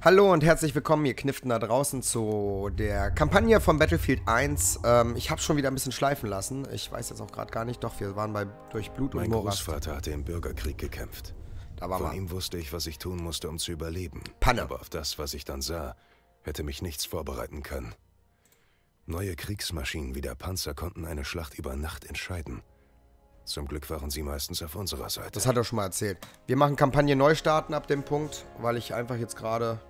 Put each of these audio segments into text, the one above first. Hallo und herzlich willkommen, ihr Kniften da draußen, zu der Kampagne von Battlefield 1. Ich habe schon wieder ein bisschen schleifen lassen. Ich weiß jetzt auch gerade gar nicht, doch wir waren durch Blut und Morast. Mein Großvater hatte im Bürgerkrieg gekämpft. Von ihm wusste ich, was ich tun musste, um zu überleben. Panne. Aber auf das, was ich dann sah, hätte mich nichts vorbereiten können. Neue Kriegsmaschinen wie der Panzer konnten eine Schlacht über Nacht entscheiden. Zum Glück waren sie meistens auf unserer Seite. Das hat er schon mal erzählt. Wir machen Kampagne Neustarten ab dem Punkt, weil ich einfach jetzt gerade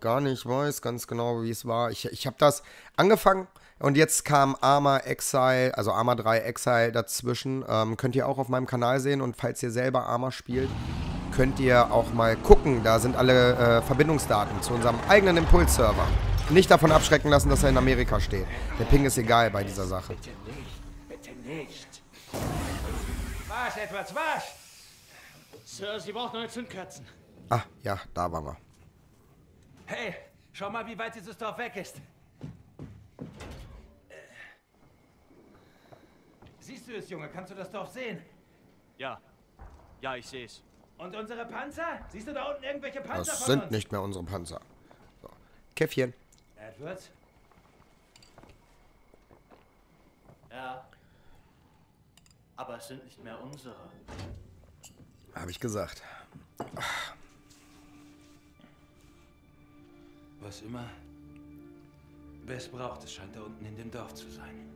gar nicht weiß ganz genau, wie es war. Ich habe das angefangen und jetzt kam Arma Exile, also Arma 3 Exile dazwischen. Könnt ihr auch auf meinem Kanal sehen, und falls ihr selber Arma spielt, könnt ihr auch mal gucken. Da sind alle Verbindungsdaten zu unserem eigenen Impuls-Server. Nicht davon abschrecken lassen, dass er in Amerika steht. Der Ping ist egal bei dieser Sache. Bitte nicht, bitte nicht. Was, Edwards, was? Sir, Sie brauchen neue Zündkerzen. Ah, ja, da waren wir. Hey, schau mal, wie weit dieses Dorf weg ist. Siehst du es, Junge? Kannst du das Dorf sehen? Ja. Ja, ich sehe es. Und unsere Panzer? Siehst du da unten irgendwelche Panzer? Das sind nicht mehr unsere Panzer. So. Käffchen. Edwards? Ja. Aber es sind nicht mehr unsere. Habe ich gesagt. Ach. Was immer Bess braucht, es scheint da unten in dem Dorf zu sein.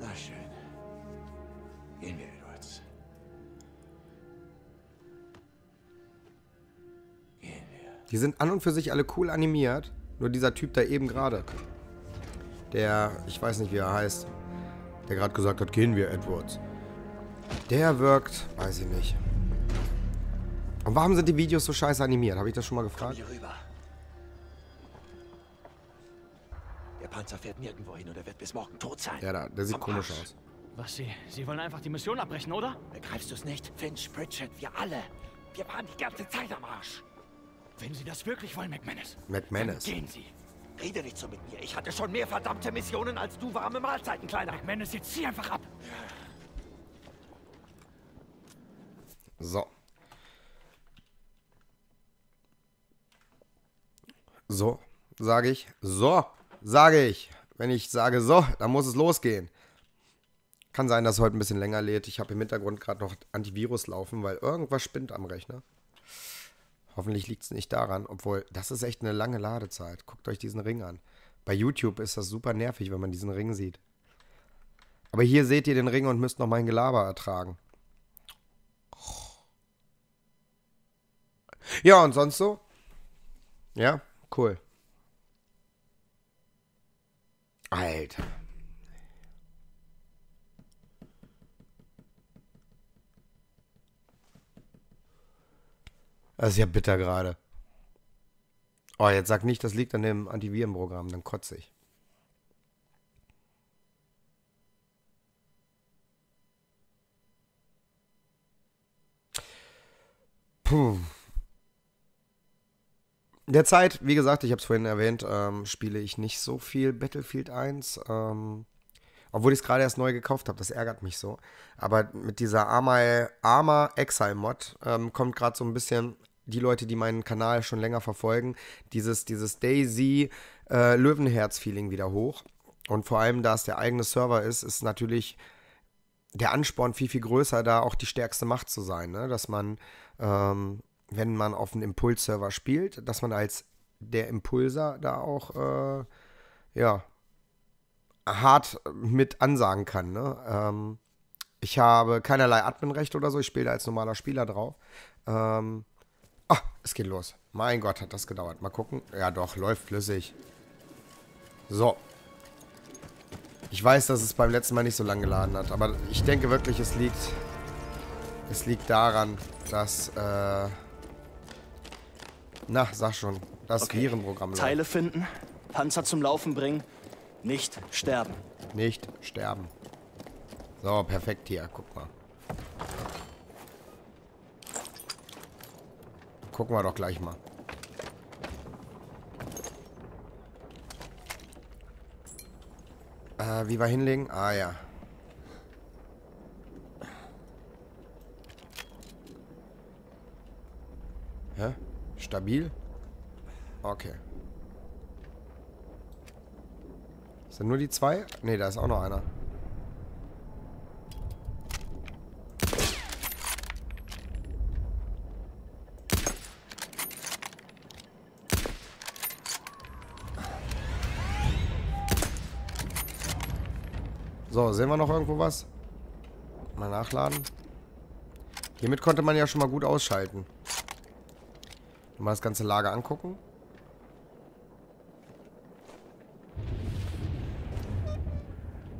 Na schön. Gehen wir, Edwards. Gehen wir. Die sind an und für sich alle cool animiert. Nur dieser Typ da eben gerade. Der, ich weiß nicht, wie er heißt, der gerade gesagt hat, gehen wir, Edwards. Der wirkt, weiß ich nicht. Und warum sind die Videos so scheiße animiert? Habe ich das schon mal gefragt? Komm hier rüber. Der Panzer fährt nirgendwo hin oder wird bis morgen tot sein. Ja, der sieht komisch aus. Was, Sie wollen einfach die Mission abbrechen, oder? Begreifst du es nicht? Finch, Bridget, wir alle. Wir waren die ganze Zeit am Arsch. Wenn Sie das wirklich wollen, McManus. McManus. Dann gehen Sie. Rede nicht so mit mir. Ich hatte schon mehr verdammte Missionen als du warme Mahlzeiten, Kleiner. McManus, jetzt zieh einfach ab. So. So, sage ich. So, sage ich. Wenn ich sage so, dann muss es losgehen. Kann sein, dass es heute ein bisschen länger lädt. Ich habe im Hintergrund gerade noch Antivirus laufen, weil irgendwas spinnt am Rechner. Hoffentlich liegt es nicht daran, obwohl, das ist echt eine lange Ladezeit. Guckt euch diesen Ring an. Bei YouTube ist das super nervig, wenn man diesen Ring sieht. Aber hier seht ihr den Ring und müsst noch mein Gelaber ertragen. Ja, und sonst so? Ja, cool. Alter. Das ist ja bitter gerade. Oh, jetzt sag nicht, das liegt an dem Antivirenprogramm, dann kotze ich. Puh. Derzeit, wie gesagt, ich habe es vorhin erwähnt, spiele ich nicht so viel Battlefield 1. Obwohl ich es gerade erst neu gekauft habe, das ärgert mich so. Aber mit dieser Arma Exile Mod kommt gerade so ein bisschen, die Leute, die meinen Kanal schon länger verfolgen, dieses Daisy Löwenherz-Feeling wieder hoch. Und vor allem, da es der eigene Server ist, ist natürlich der Ansporn viel, viel größer, da auch die stärkste Macht zu sein. Ne? Dass man, wenn man auf einem Impuls-Server spielt, dass man als der Impulser da auch, ja, hart mit ansagen kann. Ne? Ich habe keinerlei Adminrecht oder so. Ich spiele als normaler Spieler drauf. Es geht los. Mein Gott, hat das gedauert. Mal gucken. Ja doch, läuft flüssig. So. Ich weiß, dass es beim letzten Mal nicht so lange geladen hat. Aber ich denke wirklich, es liegt daran, dass... Na, sag schon. Das Virenprogramm läuft. Teile finden, Panzer zum Laufen bringen. Nicht sterben. Nicht sterben. So, perfekt hier. Guck mal. Gucken wir doch gleich mal. Wie wir hinlegen? Ah, ja. Hä? Stabil? Okay. Sind nur die zwei? Ne, da ist auch noch einer. So, sehen wir noch irgendwo was? Mal nachladen. Hiermit konnte man ja schon mal gut ausschalten. Mal das ganze Lager angucken.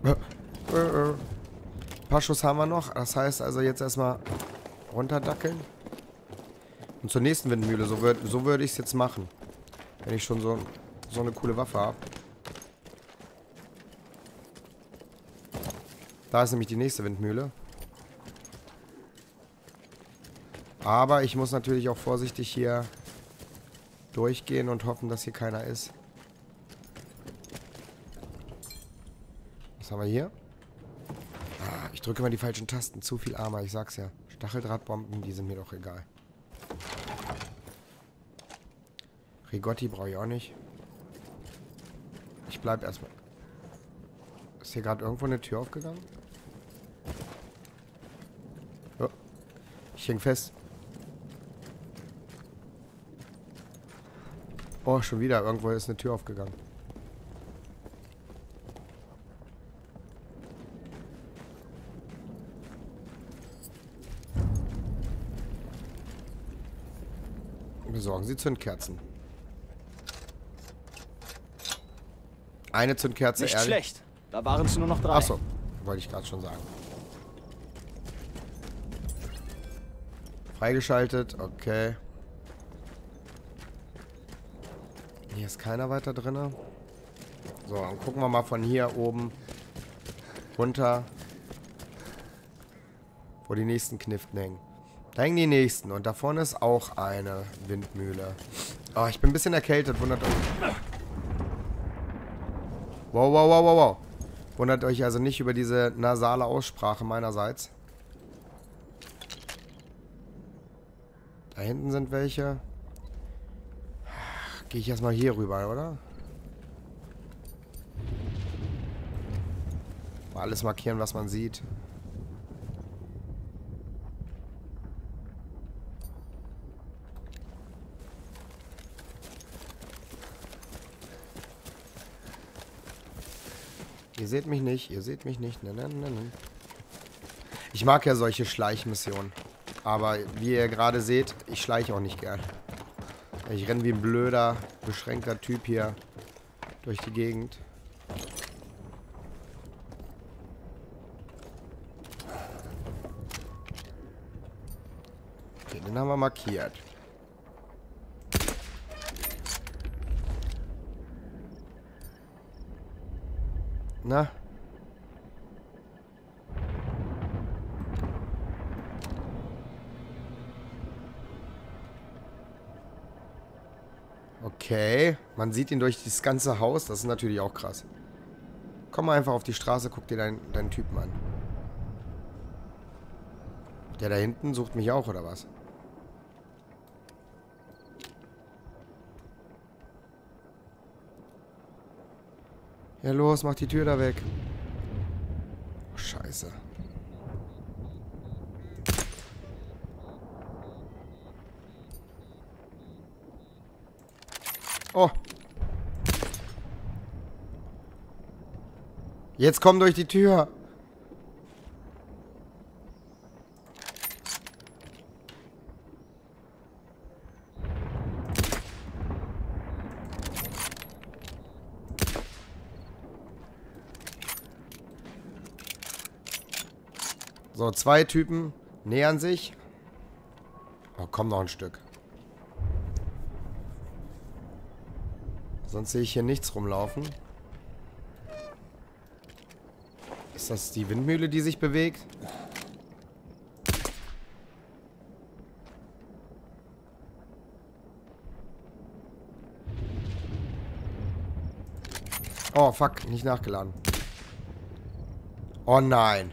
Ein paar Schuss haben wir noch. Das heißt also jetzt erstmal runterdackeln. Und zur nächsten Windmühle. So würde ich es jetzt machen. Wenn ich schon so eine coole Waffe habe. Da ist nämlich die nächste Windmühle. Aber ich muss natürlich auch vorsichtig hier durchgehen und hoffen, dass hier keiner ist. Was haben wir hier? Ah, ich drücke mal die falschen Tasten. Zu viel Arma, ich sag's ja. Stacheldrahtbomben, die sind mir doch egal. Rigotti brauche ich auch nicht. Ich bleib erstmal. Ist hier gerade irgendwo eine Tür aufgegangen? Ich häng fest. Oh, schon wieder. Irgendwo ist eine Tür aufgegangen. Besorgen Sie Zündkerzen. Eine Zündkerze, ehrlich. Nicht schlecht. Da waren es nur noch 3. Achso, wollte ich gerade schon sagen. Freigeschaltet, okay. Hier ist keiner weiter drin. So, dann gucken wir mal von hier oben runter, wo die nächsten Kniften hängen. Da hängen die nächsten und da vorne ist auch eine Windmühle. Oh, ich bin ein bisschen erkältet, wundert euch. Wow, wow, wow, wow, wow. Wundert euch also nicht über diese nasale Aussprache meinerseits. Da hinten sind welche. Gehe ich erstmal hier rüber, oder? Mal alles markieren, was man sieht. Ihr seht mich nicht, ihr seht mich nicht. Nein, nein, nein. Ich mag ja solche Schleichmissionen. Aber wie ihr gerade seht, ich schleiche auch nicht gern. Ich renne wie ein blöder, beschränkter Typ hier durch die Gegend. Okay, den haben wir markiert. Na? Okay, man sieht ihn durch das ganze Haus, das ist natürlich auch krass. Komm mal einfach auf die Straße, guck dir deinen Typen an. Der da hinten sucht mich auch, oder was? Ja los, mach die Tür da weg. Oh, Scheiße. Oh. Jetzt komm durch die Tür. So, 2 Typen nähern sich. Oh, komm noch ein Stück. Sonst sehe ich hier nichts rumlaufen. Ist das die Windmühle, die sich bewegt? Oh, fuck. Nicht nachgeladen. Oh nein.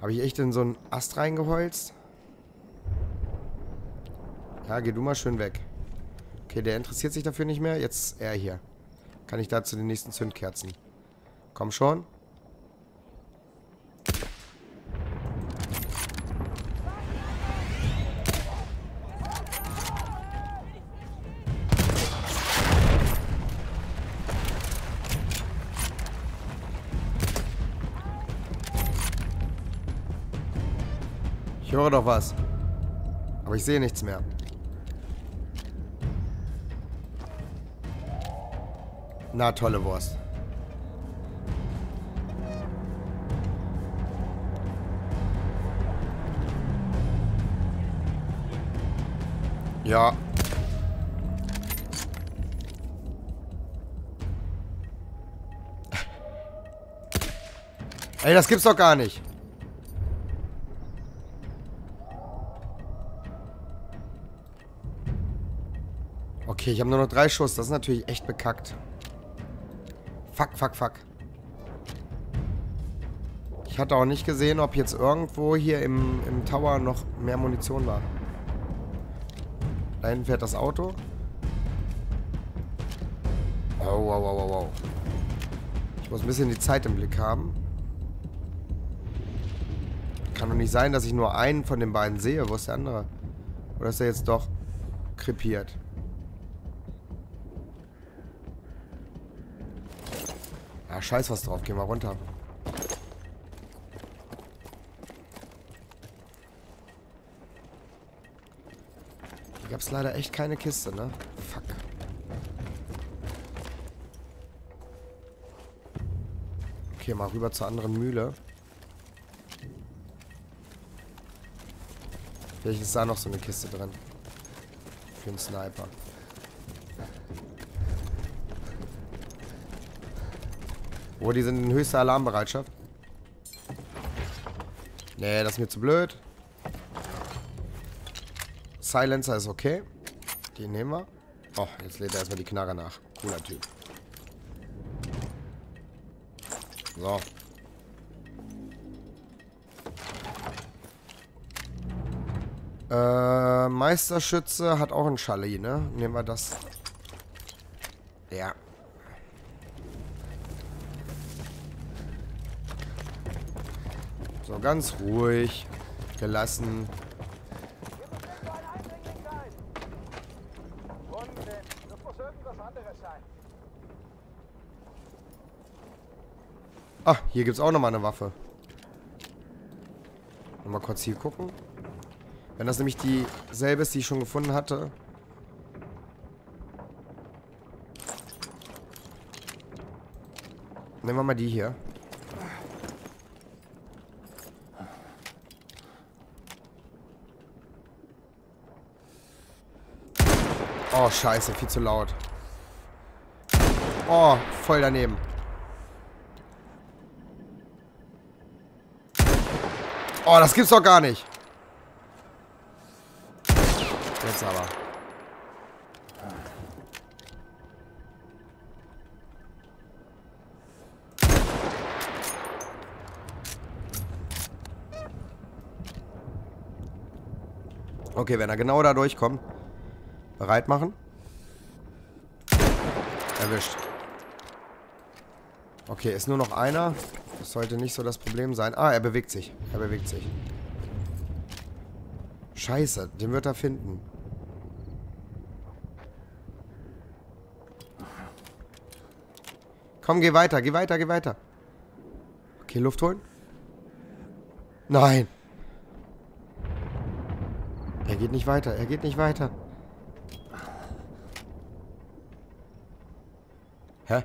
Habe ich echt in so einen Ast reingeholzt? Ja, geh du mal schön weg. Okay, der interessiert sich dafür nicht mehr. Jetzt er hier. Kann ich da zu den nächsten Zündkerzen. Komm schon. Ich höre doch was. Aber ich sehe nichts mehr. Na, tolle Wurst. Ja. Ey, das gibt's doch gar nicht. Okay, ich habe nur noch 3 Schuss. Das ist natürlich echt bekackt. Fuck, fuck, fuck. Ich hatte auch nicht gesehen, ob jetzt irgendwo hier im Tower noch mehr Munition war. Da hinten fährt das Auto. Oh, wow, wow, wow, wow. Ich muss ein bisschen die Zeit im Blick haben. Kann doch nicht sein, dass ich nur einen von den beiden sehe. Wo ist der andere? Oder ist der jetzt doch krepiert? Ah, scheiß was drauf. Geh mal runter. Hier gab es leider echt keine Kiste, ne? Fuck. Okay, mal rüber zur anderen Mühle. Vielleicht ist da noch so eine Kiste drin. Für einen Sniper. Oh, die sind in höchster Alarmbereitschaft. Nee, das ist mir zu blöd. Silencer ist okay. Die nehmen wir. Oh, jetzt lädt er erstmal die Knarre nach. Cooler Typ. So. Meisterschütze hat auch einen Chalet, ne? Nehmen wir das. Ja. So, ganz ruhig. Gelassen. Ah, hier gibt es auch nochmal eine Waffe. Nochmal kurz hier gucken. Wenn das nämlich dieselbe ist, die ich schon gefunden hatte. Nehmen wir mal die hier. Oh, scheiße, viel zu laut. Oh, voll daneben. Oh, das gibt's doch gar nicht. Jetzt aber. Okay, wenn er genau da durchkommt. Bereit machen. Erwischt. Okay, ist nur noch einer. Das sollte nicht so das Problem sein. Ah, er bewegt sich. Er bewegt sich. Scheiße, den wird er finden. Komm, geh weiter, geh weiter, geh weiter. Okay, Luft holen. Nein. Er geht nicht weiter, er geht nicht weiter. Hä?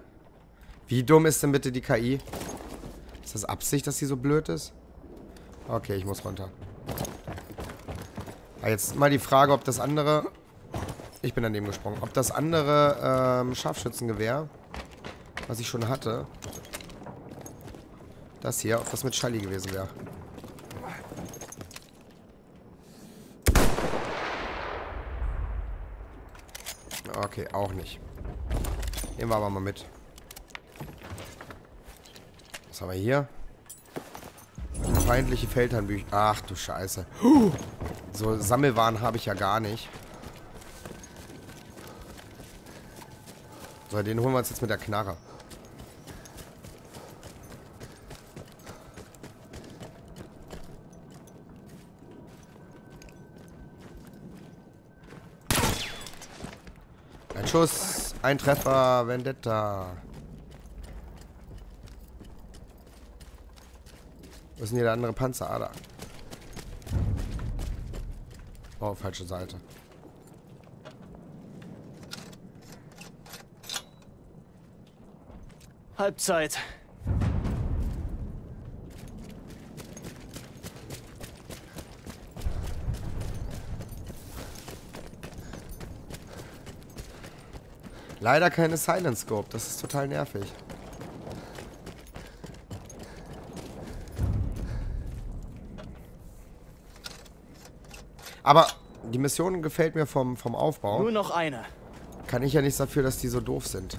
Wie dumm ist denn bitte die KI? Ist das Absicht, dass sie so blöd ist? Okay, ich muss runter. Ah, jetzt mal die Frage, ob das andere... Ich bin daneben gesprungen. Ob das andere Scharfschützengewehr, was ich schon hatte, das hier, ob das mit Schalli gewesen wäre. Okay, auch nicht. Nehmen wir aber mal mit. Was haben wir hier? Feindliche Feldherrnbücher. Ach du Scheiße. So Sammelwaren habe ich ja gar nicht. So, den holen wir uns jetzt mit der Knarre. Ein Schuss, ein Treffer, Vendetta. Wo ist denn hier der andere Panzer? Ah, da. Oh, falsche Seite. Halbzeit. Leider keine Silent Scope, das ist total nervig. Aber die Mission gefällt mir vom Aufbau. Nur noch eine. Kann ich ja nichts dafür, dass die so doof sind.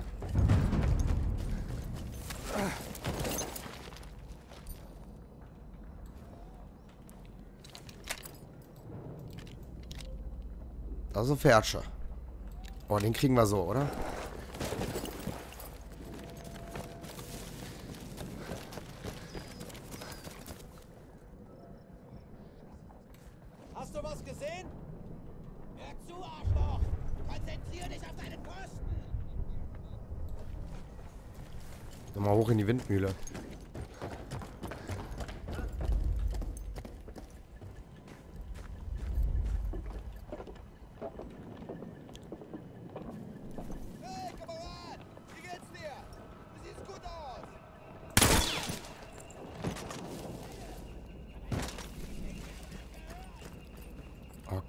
Das ist ein Fährtsche. Oh, den kriegen wir so, oder? Hast du was gesehen? Hör zu, Arschloch! Konzentrier dich auf deinen Posten! Nochmal hoch in die Windmühle.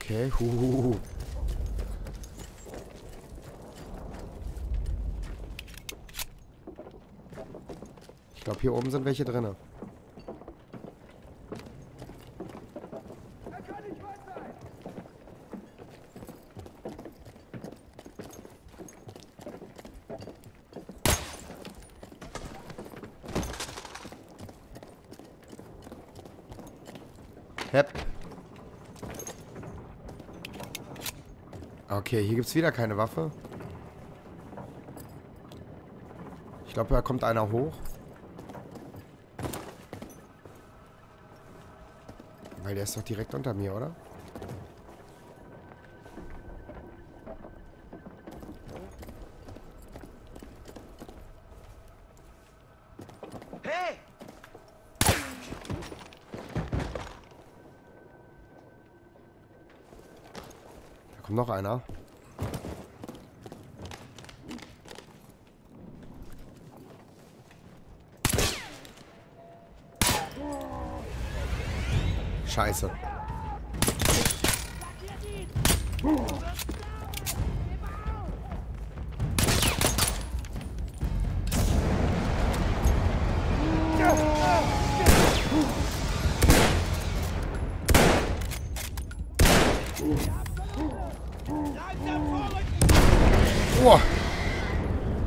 Okay, Ich glaube, hier oben sind welche drin. Okay, hier gibt es wieder keine Waffe. Ich glaube, da kommt einer hoch. Weil der ist doch direkt unter mir, oder? Noch einer. Scheiße.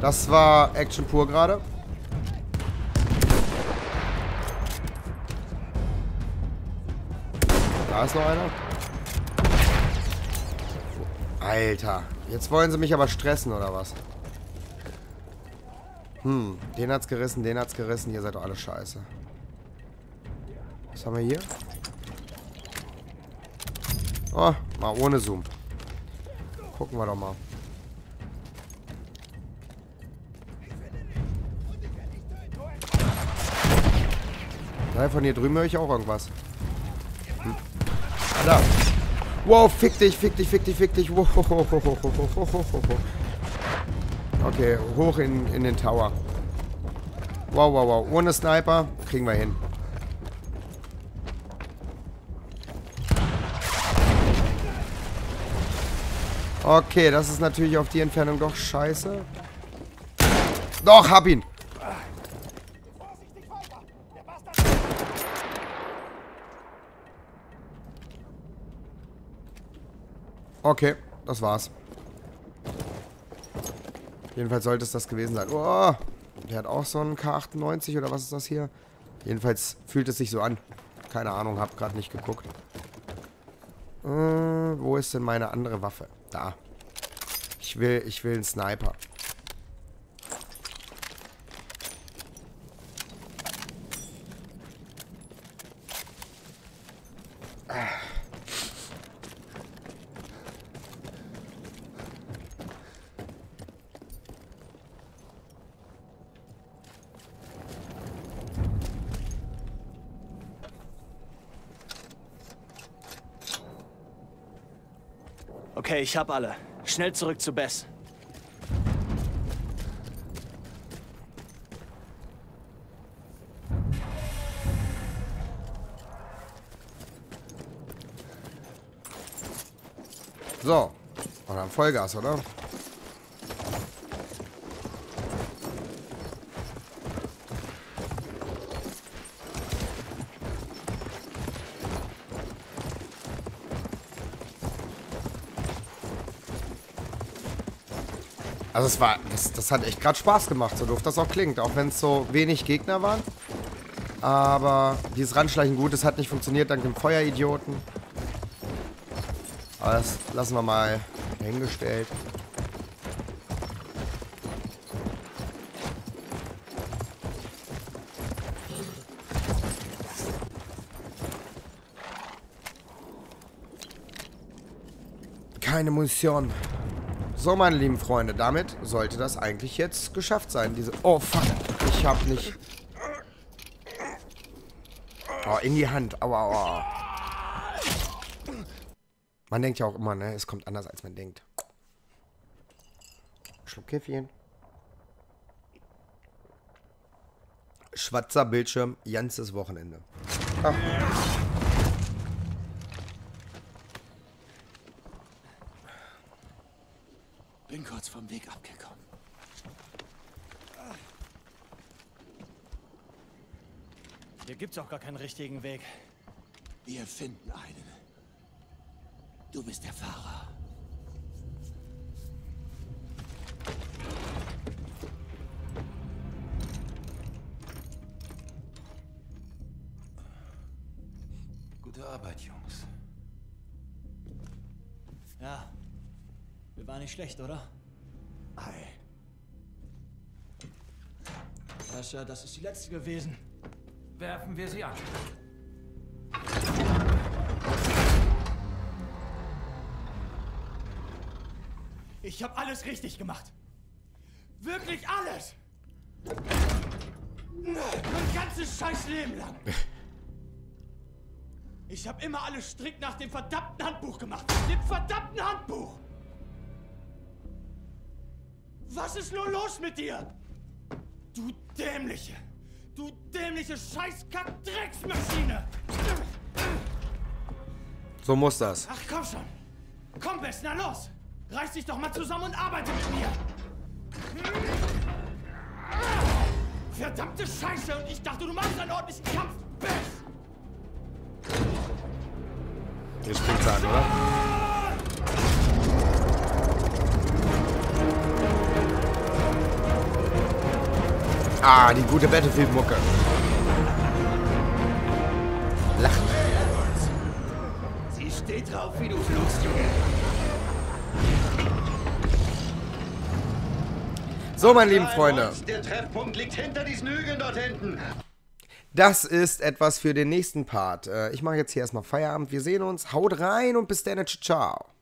Das war Action pur gerade. Da ist noch einer. Alter. Jetzt wollen sie mich aber stressen, oder was? Den hat's gerissen, den hat's gerissen. Ihr seid doch alle scheiße. Was haben wir hier? Oh, mal ohne Zoom. Gucken wir doch mal. Von hier drüben höre ich auch irgendwas. Da. Wow, fick dich, fick dich, fick dich, fick dich. Wow. Okay, hoch in den Tower. Wow, wow, wow. Ohne Sniper kriegen wir hin. Okay, das ist natürlich auf die Entfernung doch scheiße. Doch, hab ihn. Okay, das war's. Jedenfalls sollte es das gewesen sein. Oh, der hat auch so einen K98 oder was ist das hier? Jedenfalls fühlt es sich so an. Keine Ahnung, hab gerade nicht geguckt. Wo ist denn meine andere Waffe? Da. Ich will einen Sniper. Okay, ich hab alle. Schnell zurück zu Bess. So, und dann Vollgas, oder? Also es war, das hat echt gerade Spaß gemacht, so doof das auch klingt, auch wenn es so wenig Gegner waren. Aber dieses Ranschleichen, gut, das hat nicht funktioniert dank dem Feueridioten. Aber das lassen wir mal hingestellt. Keine Munition. So, meine lieben Freunde, damit sollte das eigentlich jetzt geschafft sein. Diese... Oh, fuck. Ich hab nicht... Oh, in die Hand. Aua, aua. Man denkt ja auch immer, ne? Es kommt anders, als man denkt. Schluck Käffchen. Schwarzer Bildschirm, ganzes Wochenende. Ach. Bin kurz vom Weg abgekommen. Hier gibt's auch gar keinen richtigen Weg. Wir finden einen. Du bist der Fahrer. Gute Arbeit, Jungs. Ja. Wir waren nicht schlecht, oder? Ei. Sascha, das ist die letzte gewesen. Werfen wir sie an. Ich habe alles richtig gemacht. Wirklich alles. Mein ganzes scheiß Leben lang. Ich habe immer alles strikt nach dem verdammten Handbuch gemacht. Dem verdammten Handbuch! Was ist nur los mit dir? Du dämliche Scheiß-Kack-Drecksmaschine! So muss das. Ach komm schon. Komm, Bess, na los! Reiß dich doch mal zusammen und arbeite mit mir! Verdammte Scheiße! Und ich dachte, du machst einen ordentlichen Kampf, Bess! Hier springt's an, oder? Ah, die gute Battlefield-Mucke. Lacht. Edwards. Sie steht drauf, wie du flugst, Junge. So, meine lieben Freunde. Der Treffpunkt liegt hinter diesen Hügeln dort hinten. Das ist etwas für den nächsten Part. Ich mache jetzt hier erstmal Feierabend. Wir sehen uns. Haut rein und bis dann. Ciao.